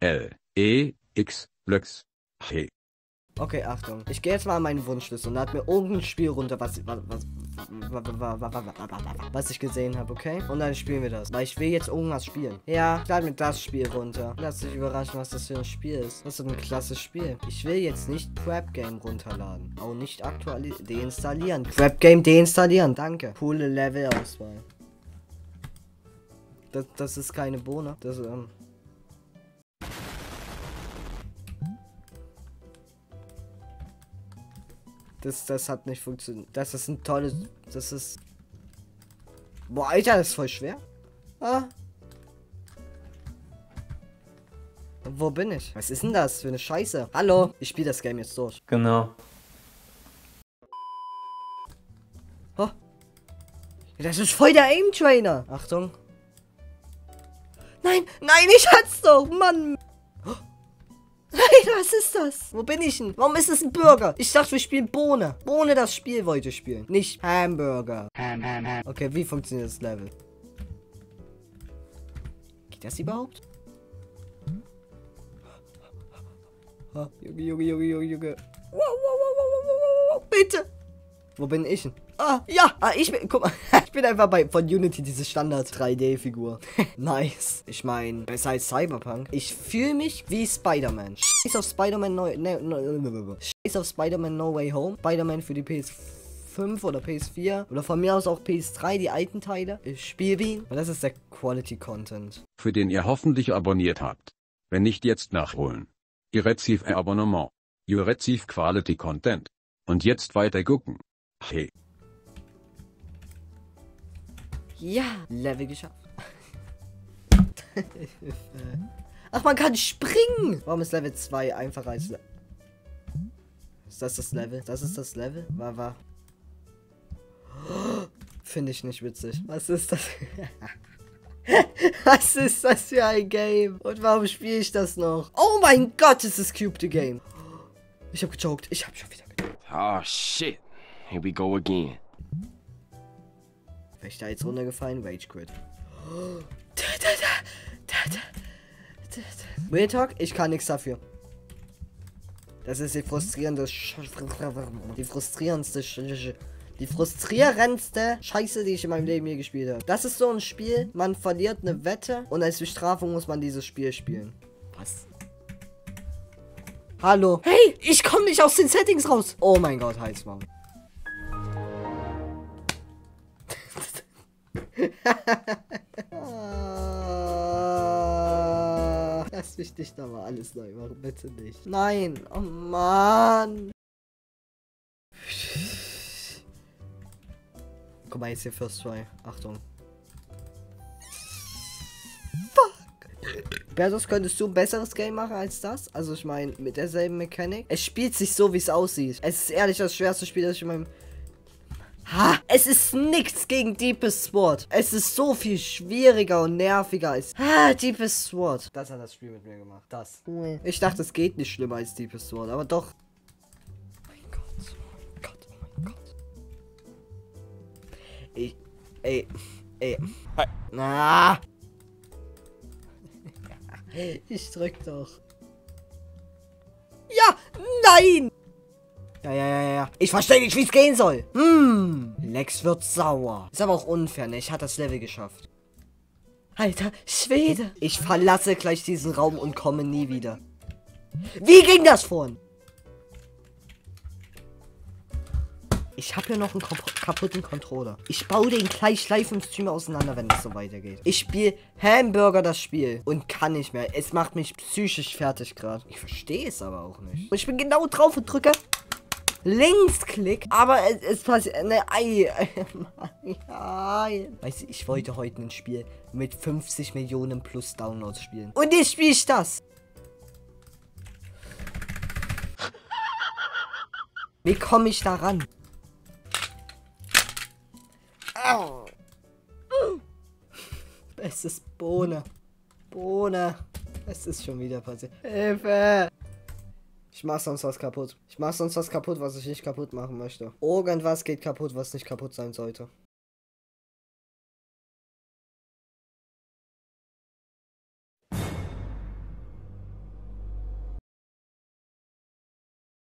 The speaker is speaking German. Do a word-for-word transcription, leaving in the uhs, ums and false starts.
L. E. X. Lux. Hey. Okay, Achtung. Ich gehe jetzt mal an meinen Wunschliste und lad mir irgendein Spiel runter, was, was, was, was ich gesehen habe, okay? Und dann spielen wir das. Weil ich will jetzt irgendwas spielen. Ja, ich lade mir das Spiel runter. Lass dich überraschen, was das für ein Spiel ist. Das ist ein klassisches Spiel. Ich will jetzt nicht Crab Game runterladen. Auch nicht aktualisieren. Deinstallieren. Crab Game deinstallieren. Danke. Coole Levelauswahl. Das, das ist keine Bohne. Das, ähm... Das, das hat nicht funktioniert. Das ist ein tolles... Das ist... Boah, Alter, das ist voll schwer. Ah. Wo bin ich? Was ist denn das für eine Scheiße? Hallo? Ich spiele das Game jetzt durch. Genau. Oh. Das ist voll der Aim Trainer. Achtung. Nein, nein, ich hat's doch, Mann. Nein, was ist das? Wo bin ich denn? Warum ist es ein Burger? Ich dachte, wir spielen Bohne. Bohne das Spiel wollte ich spielen. Nicht Hamburger. Ham, ham, ham. Okay, wie funktioniert das Level? Geht das überhaupt? Oh, Junge, Junge, Junge, Junge, Junge. Wow, wow, wow, wow, wow, wow, bitte. Wo bin ich denn? Ah, ja. Ah, ich bin... Guck mal. Ich bin einfach bei von Unity, diese Standard drei D Figur. Nice. Ich meine, besser als Cyberpunk. Ich fühle mich wie Spider-Man. Scheiß auf Spider-Man No... Ne, no Scheiß auf Spider-Man No Way Home. Spider-Man für die P S fünf oder P S vier. Oder von mir aus auch P S drei, die alten Teile. Ich spiele ihn. Und das ist der Quality-Content. Für den ihr hoffentlich abonniert habt. Wenn nicht, jetzt nachholen. Ihr receive ein Abonnement. Ihr receive Quality-Content. Und jetzt weiter gucken. Hey. Ja, Level geschafft. Ach, man kann springen. Warum ist Level zwei einfacher als Level? Ist das das Level? Das ist das Level? War, war. Oh, finde ich nicht witzig. Was ist das? Was ist das für ein Game? Und warum spiele ich das noch? Oh mein Gott, ist das Cube the Game. Ich habe gejoked. Ich habe schon wieder gejoked. Oh, shit. Here we go again. Wäre ich da jetzt runtergefallen? Rage Quit. Real Talk, ich kann nichts dafür. Das ist die frustrierende Sch Die frustrierendste Sch Die frustrierendste Scheiße, die ich in meinem Leben je gespielt habe. Das ist so ein Spiel, man verliert eine Wette und als Bestrafung muss man dieses Spiel spielen. Was? Hallo? Hey, ich komme nicht aus den Settings raus. Oh mein Gott, Heißmann. ah, lass mich nicht nochmal alles neu machen, bitte nicht. Nein, oh Mann. Guck mal, jetzt hier First Try. Achtung. Fuck. Bertus, könntest du ein besseres Game machen als das? Also ich meine, mit derselben Mechanik. Es spielt sich so, wie es aussieht. Es ist ehrlich das schwerste Spiel, das ich in meinem... Ha! Es ist nichts gegen Deepest Sword. Es ist so viel schwieriger und nerviger als... Ha! Deepest Sword. Das hat das Spiel mit mir gemacht. Das. Ich dachte, es geht nicht schlimmer als Deepest Sword, aber doch. Oh mein Gott, oh mein Gott, oh mein Gott. Ey, ey, ey. Hi. Ah. Ich drück doch. Ja! Nein! Ja, ja, ja, ja. Ich verstehe nicht, wie es gehen soll. Hm. Lex wird sauer. Ist aber auch unfair, ne? Ich hatte das Level geschafft. Alter Schwede. Ich verlasse gleich diesen Raum und komme nie wieder. Wie ging das vorhin? Ich habe hier noch einen kaputten Controller. Ich baue den gleich live im Stream auseinander, wenn es so weitergeht. Ich spiele Hamburger das Spiel und kann nicht mehr. Es macht mich psychisch fertig gerade. Ich verstehe es aber auch nicht. Und ich bin genau drauf und drücke... Linksklick, aber es, es passiert. Ne, ei. Weißt du, ich wollte heute ein Spiel mit fünfzig Millionen plus Downloads spielen. Und jetzt spiele ich das. Wie komme ich da ran? Au. Es ist Bohne. Bohne. Es ist schon wieder passiert. Hilfe. Ich mach sonst was kaputt. Ich mach sonst was kaputt, was ich nicht kaputt machen möchte. Irgendwas geht kaputt, was nicht kaputt sein sollte.